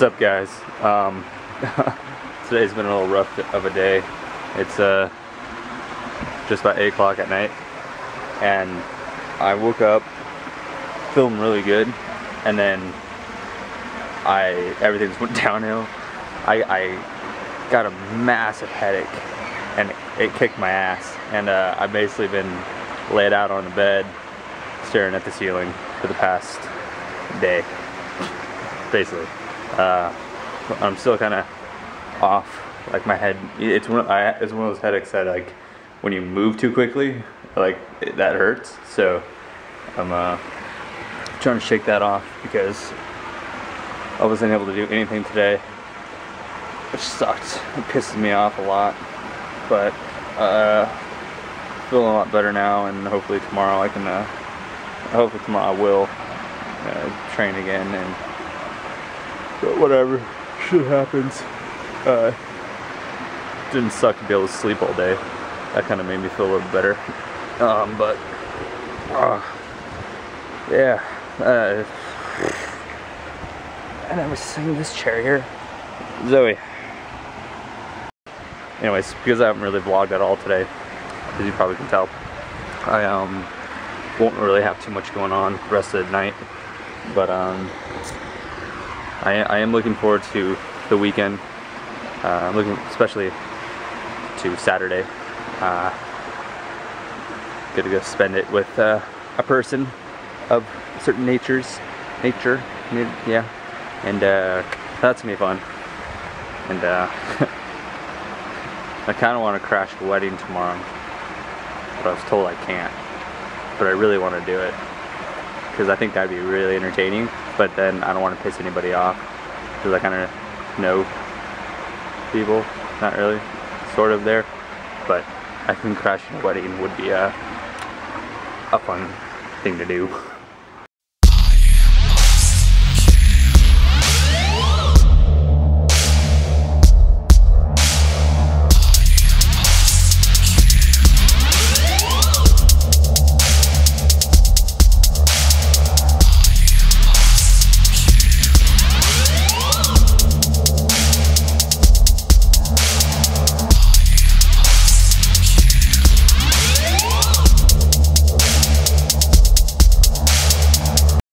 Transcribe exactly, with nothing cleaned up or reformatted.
What's up, guys? Um, today's been a little rough of a day. It's uh, just about eight o'clock at night, and I woke up feeling really good, and then I everything just went downhill. I, I got a massive headache, and it, it kicked my ass, and uh, I've basically been laid out on the bed, staring at the ceiling for the past day, basically. Uh, I'm still kind of off, like my head, it's one, I, it's one of those headaches that, like, when you move too quickly, like, it, that hurts. So I'm uh, trying to shake that off because I wasn't able to do anything today, which sucked. It pisses me off a lot, but uh, feeling a lot better now, and hopefully tomorrow I can, uh, hopefully tomorrow I will uh, train again. And but whatever, shit happens. Uh, didn't suck to be able to sleep all day. That kind of made me feel a little better. Um, but uh, yeah, uh, and I was sitting in this chair here, Zoe. Anyways, because I haven't really vlogged at all today, as you probably can tell, I um won't really have too much going on the rest of the night. But um. I, I am looking forward to the weekend. Uh, I'm looking especially to Saturday. Uh, gonna go spend it with uh, a person of certain natures, nature, yeah. And uh, that's gonna be fun. And uh, I kind of want to crash a wedding tomorrow, but I was told I can't. But I really want to do it, because I think that'd be really entertaining, but then I don't want to piss anybody off, because I kind of know people, not really, sort of there, but I think crashing a wedding would be a, a fun thing to do.